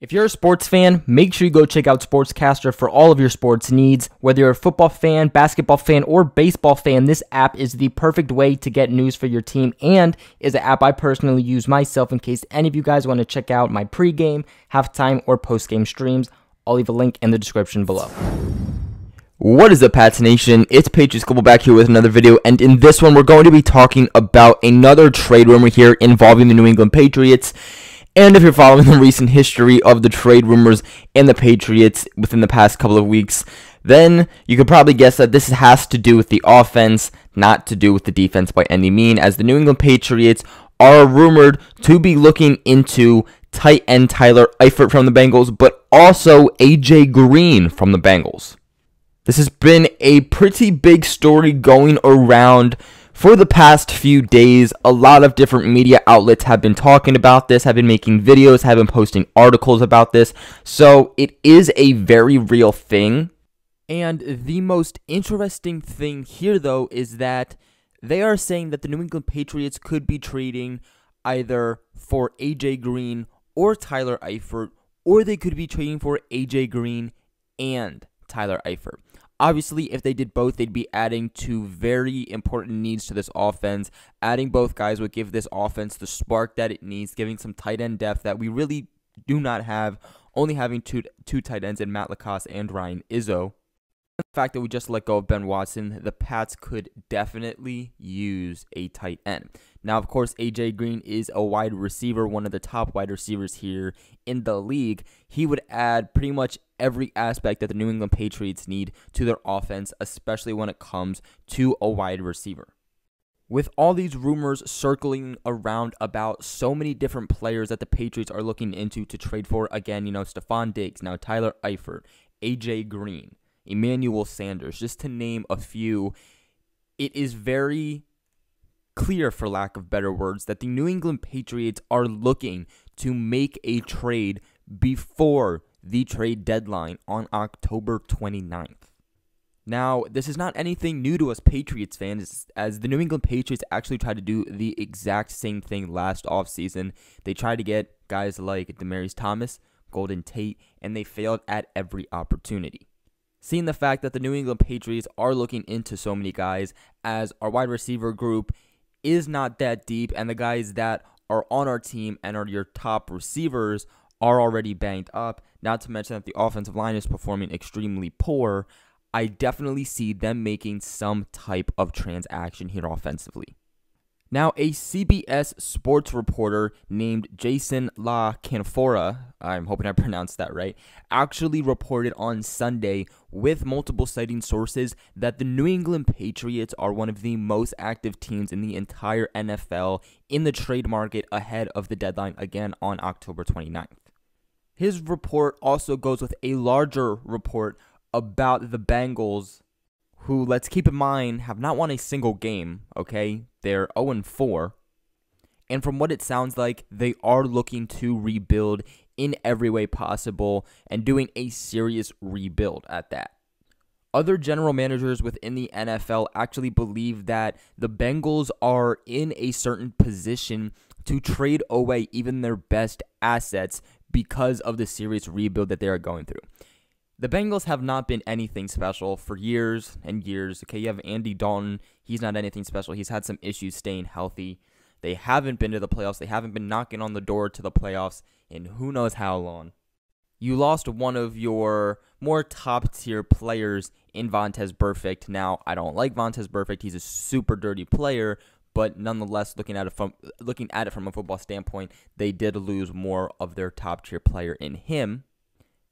If you're a sports fan, make sure you go check out Sportscaster for all of your sports needs. Whether you're a football fan, basketball fan, or baseball fan, this app is the perfect way to get news for your team and is an app I personally use myself in case any of you guys want to check out my pregame, halftime, or postgame streams. I'll leave a link in the description below. What is up, Pats Nation? It's Patriots Global back here with another video, and in this one, we're going to be talking about another trade rumor here involving the New England Patriots. And if you're following the recent history of the trade rumors and the Patriots within the past couple of weeks, then you could probably guess that this has to do with the offense, not to do with the defense by any means, as the New England Patriots are rumored to be looking into tight end Tyler Eifert from the Bengals, but also AJ Green from the Bengals. This has been a pretty big story going around for the past few days. A lot of different media outlets have been talking about this, have been making videos, have been posting articles about this. So it is a very real thing. And the most interesting thing here, though, is that they are saying that the New England Patriots could be trading either for AJ Green or Tyler Eifert, or they could be trading for AJ Green and Tyler Eifert. Obviously, if they did both, they'd be adding two very important needs to this offense. Adding both guys would give this offense the spark that it needs, giving some tight end depth that we really do not have, only having two tight ends in Matt LaCosse and Ryan Izzo. The fact that we just let go of Ben Watson, the Pats could definitely use a tight end. Now, of course, AJ Green is a wide receiver, one of the top wide receivers here in the league. He would add pretty much every aspect that the New England Patriots need to their offense, especially when it comes to a wide receiver. With all these rumors circling around about so many different players that the Patriots are looking into to trade for, again, you know, Stephon Diggs, now Tyler Eifert, AJ Green, Emmanuel Sanders, just to name a few, it is very clear, for lack of better words, that the New England Patriots are looking to make a trade before the trade deadline on October 29th. Now, this is not anything new to us Patriots fans, as the New England Patriots actually tried to do the exact same thing last offseason. They tried to get guys like Demaryius Thomas, Golden Tate, and they failed at every opportunity. Seeing the fact that the New England Patriots are looking into so many guys, as our wide receiver group is not that deep, and the guys that are on our team and are your top receivers are already banged up, not to mention that the offensive line is performing extremely poor, I definitely see them making some type of transaction here offensively. Now, a CBS sports reporter named Jason La Canfora, I'm hoping I pronounced that right, actually reported on Sunday with multiple citing sources that the New England Patriots are one of the most active teams in the entire NFL in the trade market ahead of the deadline, again, on October 29th. His report also goes with a larger report about the Bengals, who, let's keep in mind, have not won a single game, okay? They're 0-4, and from what it sounds like, they are looking to rebuild in every way possible and doing a serious rebuild at that. Other general managers within the NFL actually believe that the Bengals are in a certain position to trade away even their best assets because of the serious rebuild that they are going through. The Bengals have not been anything special for years and years. Okay, you have Andy Dalton. He's not anything special. He's had some issues staying healthy. They haven't been to the playoffs. They haven't been knocking on the door to the playoffs in who knows how long. You lost one of your more top-tier players in Vontaze Burfict. Now, I don't like Vontaze Burfict. He's a super dirty player, but nonetheless, looking at it from a football standpoint, they did lose more of their top-tier player in him.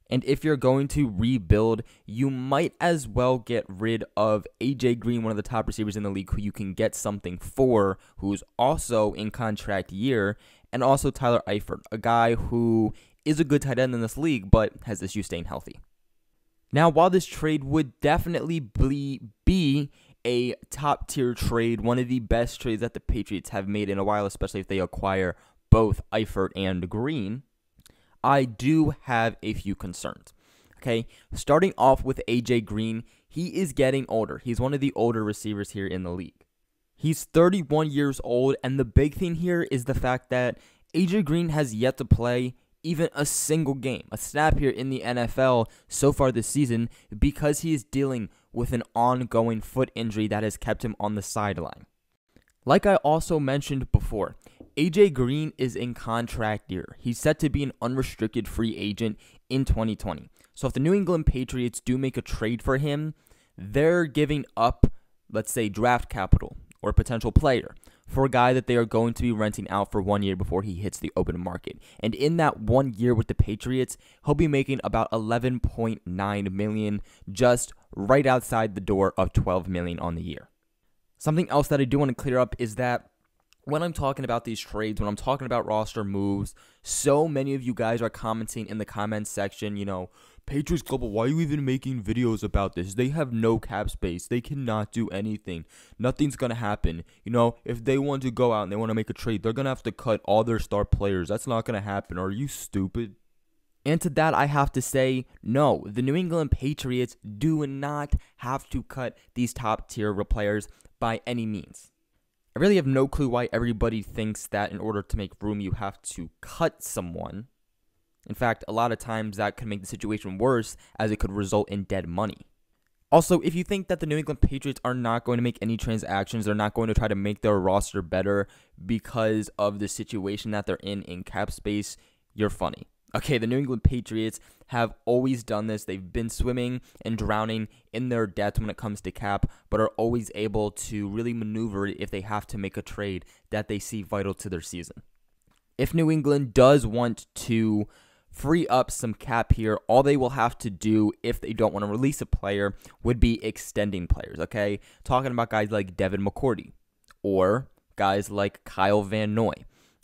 And if you're going to rebuild, you might as well get rid of AJ Green, one of the top receivers in the league, who you can get something for, who's also in contract year, and also Tyler Eifert, a guy who is a good tight end in this league, but has issues staying healthy. Now, while this trade would definitely be a top-tier trade, one of the best trades that the Patriots have made in a while, especially if they acquire both Eifert and Green, I do have a few concerns. Okay, starting off with AJ Green, he is getting older. He's one of the older receivers here in the league. He's 31 years old, and the big thing here is the fact that AJ Green has yet to play even a single game, a snap here in the NFL so far this season, because he is dealing with an ongoing foot injury that has kept him on the sideline. Like I also mentioned before, AJ Green is in contract year. He's set to be an unrestricted free agent in 2020. So if the New England Patriots do make a trade for him, they're giving up, let's say, draft capital or a potential player for a guy that they are going to be renting out for 1 year before he hits the open market. And in that 1 year with the Patriots, he'll be making about $11.9 million, just right outside the door of $12 million on the year. Something else that I do want to clear up is that when I'm talking about these trades, when I'm talking about roster moves, so many of you guys are commenting in the comments section, you know, Patriots Global, why are you even making videos about this? They have no cap space. They cannot do anything. Nothing's going to happen. You know, if they want to go out and they want to make a trade, they're going to have to cut all their star players. That's not going to happen. Are you stupid? And to that, I have to say, no, the New England Patriots do not have to cut these top-tier players by any means. I really have no clue why everybody thinks that in order to make room, you have to cut someone. In fact, a lot of times that could make the situation worse, as it could result in dead money. Also, if you think that the New England Patriots are not going to make any transactions, they're not going to try to make their roster better because of the situation that they're in cap space, you're funny. Okay, the New England Patriots have always done this. They've been swimming and drowning in their depth when it comes to cap, but are always able to really maneuver if they have to make a trade that they see vital to their season. If New England does want to free up some cap here, all they will have to do if they don't want to release a player would be extending players, okay? Talking about guys like Devin McCourty or guys like Kyle Van Noy.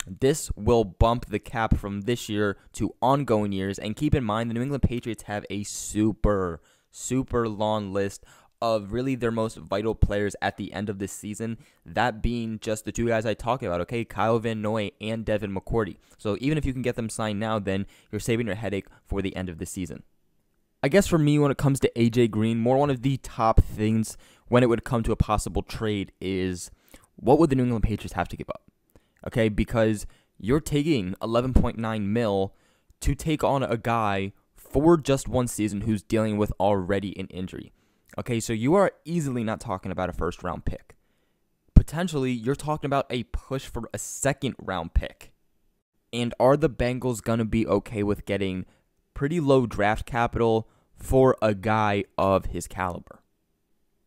This will bump the cap from this year to ongoing years. And keep in mind, the New England Patriots have a super, super long list of really their most vital players at the end of this season. That being just the two guys I talked about, okay? Kyle Van Noy and Devin McCourty. So even if you can get them signed now, then you're saving your headache for the end of the season. I guess for me, when it comes to AJ Green, one of the top things when it would come to a possible trade is, what would the New England Patriots have to give up? Okay, because you're taking 11.9 mil to take on a guy for just one season who's dealing with already an injury. Okay, so you are easily not talking about a first-round pick. Potentially, you're talking about a push for a second-round pick. And are the Bengals going to be okay with getting pretty low draft capital for a guy of his caliber?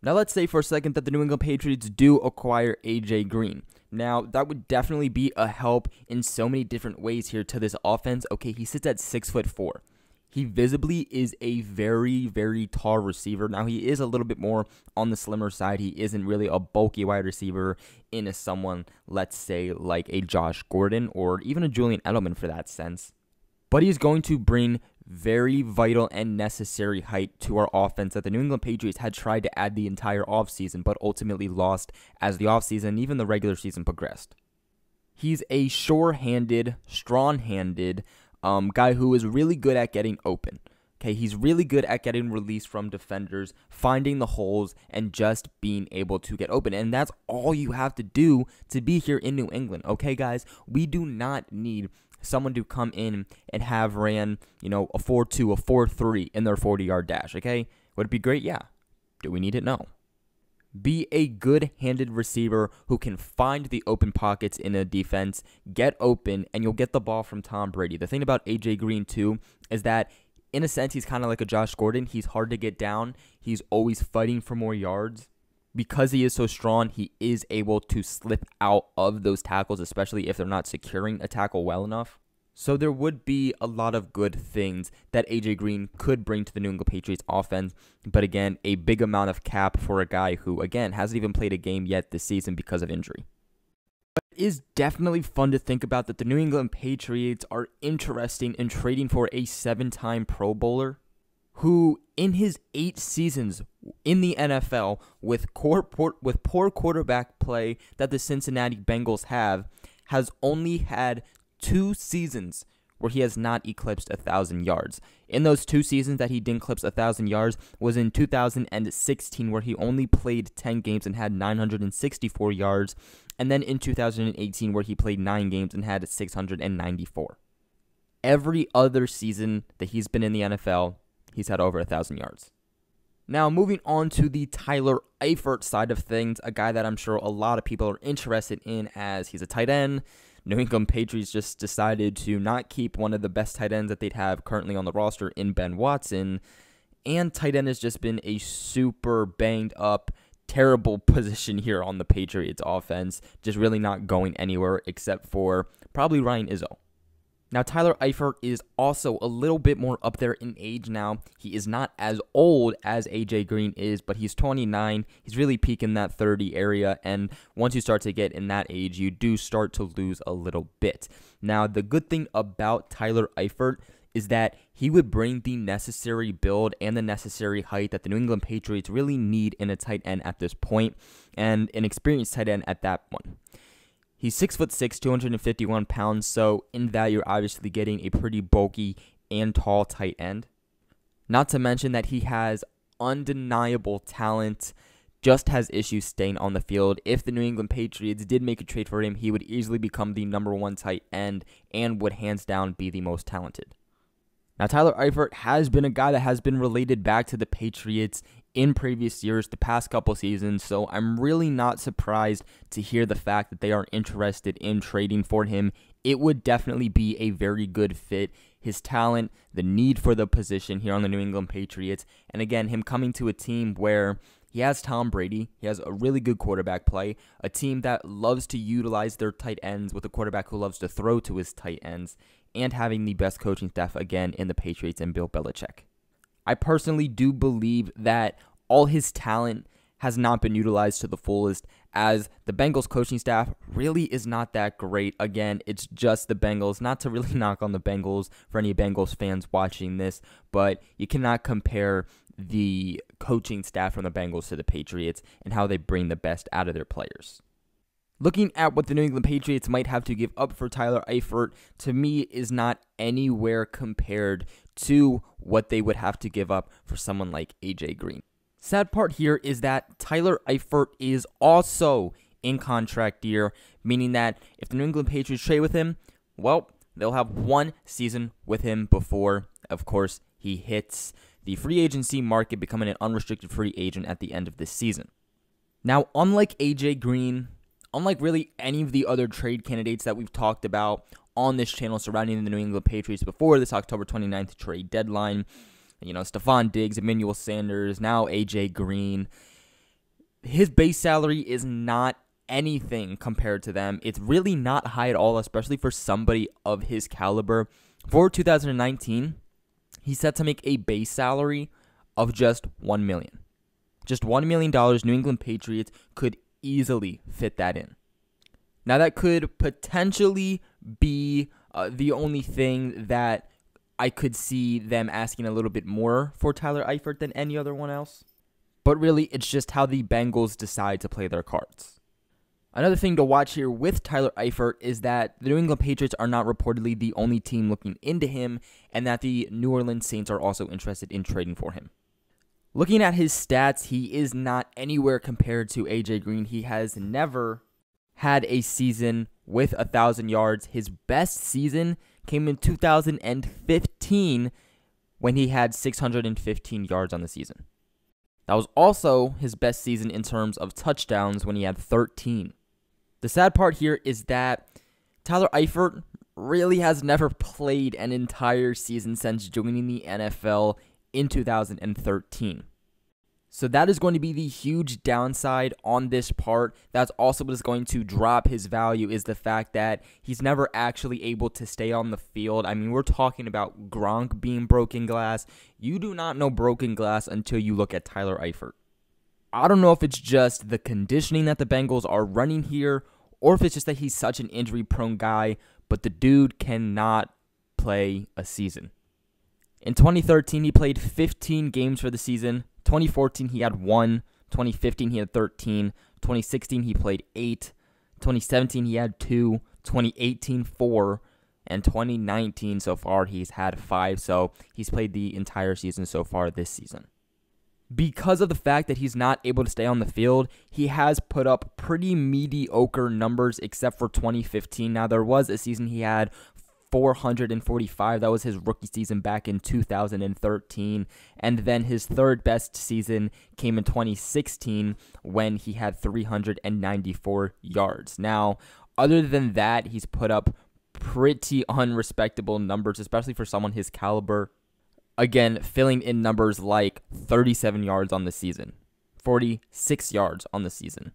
Now, let's say for a second that the New England Patriots do acquire AJ Green. Now, that would definitely be a help in so many different ways here to this offense. Okay, he sits at 6'4". He visibly is a very, very tall receiver. Now, he is a little bit more on the slimmer side. He isn't really a bulky wide receiver in someone, let's say, like a Josh Gordon or even a Julian Edelman for that sense. But he's going to bring very vital and necessary height to our offense that the New England Patriots had tried to add the entire offseason, but ultimately lost as the offseason and even the regular season progressed. He's a sure-handed, strong-handed guy who is really good at getting open. Okay, he's really good at getting released from defenders, finding the holes, and just being able to get open. And that's all you have to do to be here in New England. Okay, guys, we do not need someone to come in and have ran, you know, a 4-2, a 4-3 in their 40-yard dash, okay? Would it be great? Yeah. Do we need it? No. Be a good-handed receiver who can find the open pockets in a defense, get open, and you'll get the ball from Tom Brady. The thing about AJ Green, too, is that in a sense, he's kind of like a Josh Gordon. He's hard to get down. He's always fighting for more yards. Because he is so strong, he is able to slip out of those tackles, especially if they're not securing a tackle well enough. So there would be a lot of good things that AJ Green could bring to the New England Patriots offense. But again, a big amount of cap for a guy who, again, hasn't even played a game yet this season because of injury. But it is definitely fun to think about that the New England Patriots are interested in trading for a seven-time Pro Bowler who, in his 8 seasons in the NFL, with poor quarterback play that the Cincinnati Bengals have, has only had 2 seasons where he has not eclipsed 1,000 yards. In those 2 seasons that he didn't eclipse 1,000 yards was in 2016, where he only played 10 games and had 964 yards, and then in 2018, where he played 9 games and had 694. every other season that he's been in the NFL, he's had over 1,000 yards. Now, moving on to the Tyler Eifert side of things, a guy that I'm sure a lot of people are interested in as he's a tight end. New England Patriots just decided to not keep one of the best tight ends that they'd have currently on the roster in Ben Watson. And tight end has just been a super banged up, terrible position here on the Patriots offense. Just really not going anywhere except for probably Ryan Izzo. Now, Tyler Eifert is also a little bit more up there in age now. He is not as old as AJ Green is, but he's 29. He's really peaking that 30 area, and once you start to get in that age, you do start to lose a little bit. Now, the good thing about Tyler Eifert is that he would bring the necessary build and the necessary height that the New England Patriots really need in a tight end at this point, and an experienced tight end at that one. He's 6'6", 251 pounds, so in that you're obviously getting a pretty bulky and tall tight end. Not to mention that he has undeniable talent, just has issues staying on the field. If the New England Patriots did make a trade for him, he would easily become the #1 tight end and would hands down be the most talented. Now, Tyler Eifert has been a guy that has been related back to the Patriots in previous years, the past couple seasons, so I'm really not surprised to hear the fact that they are interested in trading for him. It would definitely be a very good fit. His talent, the need for the position here on the New England Patriots, and again, him coming to a team where he has Tom Brady, he has a really good quarterback play, a team that loves to utilize their tight ends with a quarterback who loves to throw to his tight ends, and having the best coaching staff again in the Patriots and Bill Belichick. I personally do believe that all his talent has not been utilized to the fullest, as the Bengals coaching staff really is not that great. Again, it's just the Bengals. Not to really knock on the Bengals for any Bengals fans watching this, but you cannot compare the coaching staff from the Bengals to the Patriots and how they bring the best out of their players. Looking at what the New England Patriots might have to give up for Tyler Eifert, to me, is not anywhere compared to what they would have to give up for someone like AJ Green. Sad part here is that Tyler Eifert is also in contract year, meaning that if the New England Patriots trade with him, well, they'll have one season with him before, of course, he hits the free agency market, becoming an unrestricted free agent at the end of this season. Now, unlike AJ Green, unlike really any of the other trade candidates that we've talked about on this channel surrounding the New England Patriots before this October 29th trade deadline, you know, Stephon Diggs, Emmanuel Sanders, now AJ Green, his base salary is not anything compared to them. It's really not high at all, especially for somebody of his caliber. For 2019, he's set to make a base salary of just $1 million. Just $1 million, New England Patriots could easily fit that in. Now, that could potentially be the only thing that I could see them asking a little bit more for Tyler Eifert than any other one else. But really, it's just how the Bengals decide to play their cards. Another thing to watch here with Tyler Eifert is that the New England Patriots are not reportedly the only team looking into him, and that the New Orleans Saints are also interested in trading for him. Looking at his stats, he is not anywhere compared to AJ Green. He has never had a season with 1,000 yards. His best season came in 2015 when he had 615 yards on the season. That was also his best season in terms of touchdowns when he had 13. The sad part here is that Tyler Eifert really has never played an entire season since joining the NFL in 2013. So that is going to be the huge downside on this part. That's also what is going to drop his value, is the fact that he's never actually able to stay on the field. I mean, we're talking about Gronk being broken glass. You do not know broken glass until you look at Tyler Eifert. I don't know if it's just the conditioning that the Bengals are running here, or if it's just that he's such an injury-prone guy, but the dude cannot play a season. In 2013, he played 15 games for the season. 2014, he had 1. 2015, he had 13. 2016, he played 8. 2017, he had 2. 2018, 4. And 2019, so far, he's had 5. So he's played the entire season so far this season. Because of the fact that he's not able to stay on the field, he has put up pretty mediocre numbers except for 2015. Now, there was a season he had 445. That was his rookie season back in 2013. And then his third best season came in 2016 when he had 394 yards. Now, other than that, he's put up pretty unrespectable numbers, especially for someone his caliber. Again, filling in numbers like 37 yards on the season, 46 yards on the season.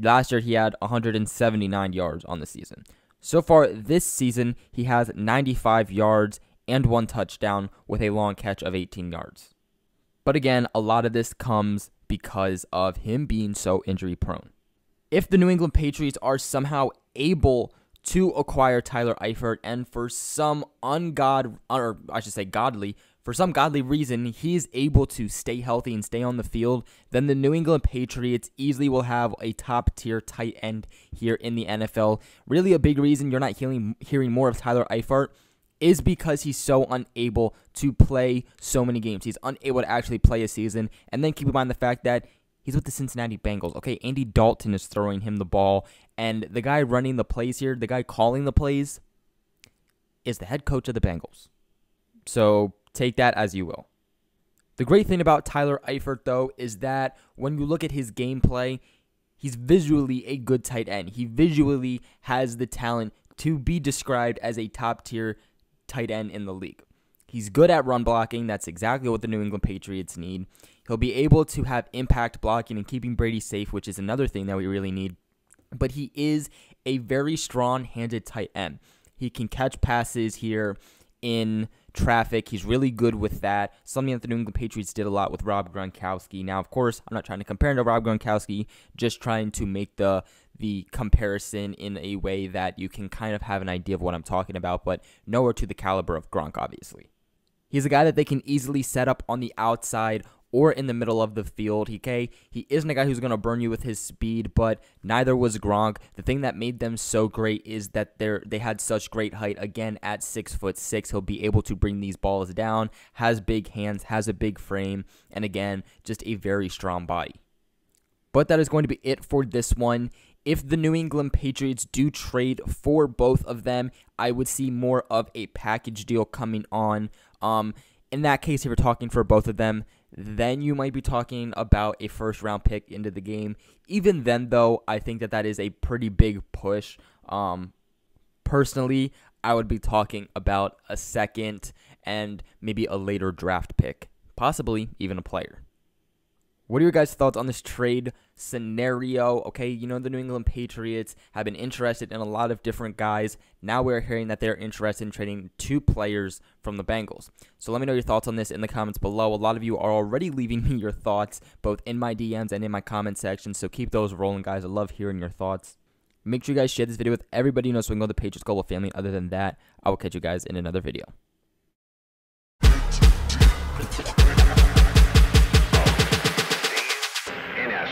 Last year, he had 179 yards on the season. So far this season, he has 95 yards and one touchdown with a long catch of 18 yards. But again, a lot of this comes because of him being so injury prone. If the New England Patriots are somehow able to acquire Tyler Eifert, and for some godly reason, he's able to stay healthy and stay on the field, then the New England Patriots easily will have a top-tier tight end here in the NFL. Really a big reason you're not hearing more of Tyler Eifert is because he's so unable to play so many games. He's unable to actually play a season. And then keep in mind the fact that he's with the Cincinnati Bengals. Okay, Andy Dalton is throwing him the ball, and the guy running the plays here, the guy calling the plays, is the head coach of the Bengals. So take that as you will. The great thing about Tyler Eifert, though, is that when you look at his gameplay, he's visually a good tight end. He visually has the talent to be described as a top-tier tight end in the league. He's good at run blocking. That's exactly what the New England Patriots need. He'll be able to have impact blocking and keeping Brady safe, which is another thing that we really need. But he is a very strong-handed tight end. He can catch passes here in traffic. He's really good with that. Something that the New England Patriots did a lot with Rob Gronkowski. Now, of course, I'm not trying to compare him to Rob Gronkowski, just trying to make the comparison in a way that you can kind of have an idea of what I'm talking about, but nowhere to the caliber of Gronk, obviously. He's a guy that they can easily set up on the outside or in the middle of the field. He isn't a guy who's going to burn you with his speed, but neither was Gronk. The thing that made them so great is that they had such great height. Again, at 6'6", he'll be able to bring these balls down, has big hands, has a big frame, and again, just a very strong body. But that is going to be it for this one. If the New England Patriots do trade for both of them, I would see more of a package deal coming on. In that case, if you're talking for both of them, then you might be talking about a first-round pick into the game. Even then, though, I think that is a pretty big push. Personally, I would be talking about a second and maybe a later draft pick, possibly even a player. What are your guys' thoughts on this trade scenario? Okay, you know the New England Patriots have been interested in a lot of different guys. Now we're hearing that they're interested in trading two players from the Bengals. So let me know your thoughts on this in the comments below. A lot of you are already leaving me your thoughts, both in my DMs and in my comment section. So keep those rolling, guys. I love hearing your thoughts. Make sure you guys share this video with everybody you know so we can go to the Patriots Global family. Other than that, I will catch you guys in another video.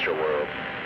World.